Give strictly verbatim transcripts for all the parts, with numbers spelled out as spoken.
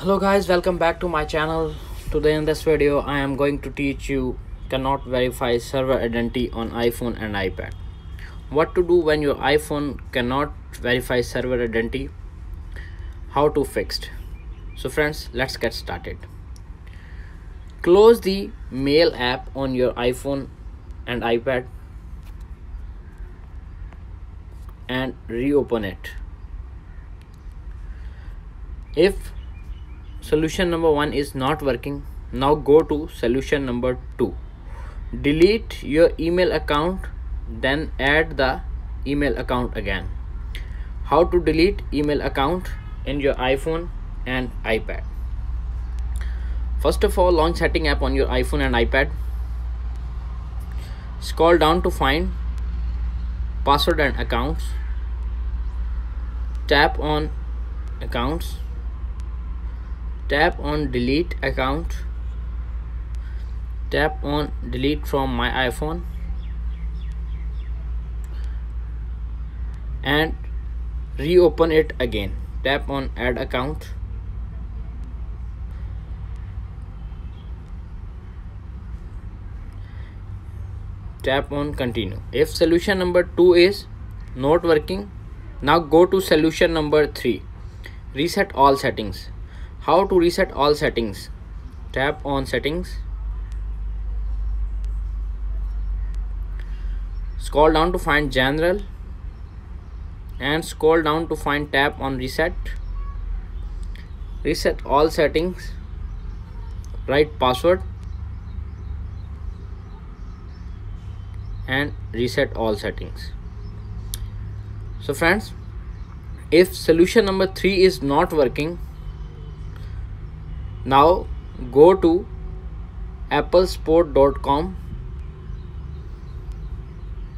Hello guys, welcome back to my channel. Today in this video I am going to teach you cannot verify server identity on iPhone and iPad. What to do when your iPhone cannot verify server identity, how to fix it. So friends, let's get started. Close the Mail app on your iPhone and iPad and reopen it. If solution number one is not working, now go to solution number two. Delete your email account, then add the email account again. How to delete email account in your iPhone and iPad? First of all, launch setting app on your iPhone and iPad. Scroll down to find password and accounts. Tap on accounts. Tap on delete account. Tap on delete from my iPhone and reopen it again. Tap on add account. Tap on continue. If solution number two is not working, now go to solution number three. Reset all settings. How to reset all settings? Tap on settings. Scroll down to find general and scroll down to find tap on reset. Reset all settings. Write password and reset all settings. So friends, if solution number three is not working, now go to apple sport dot com.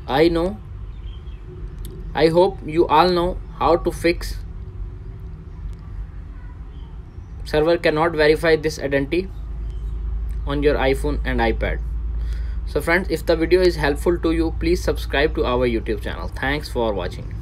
I know, I hope you all know how to fix server cannot verify this identity on your iPhone and iPad. So friends, if the video is helpful to you, please subscribe to our YouTube channel. Thanks for watching.